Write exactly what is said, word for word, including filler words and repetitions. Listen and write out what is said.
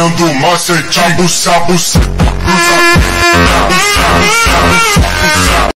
Sendo, mostra, chambu, sabu, sabu,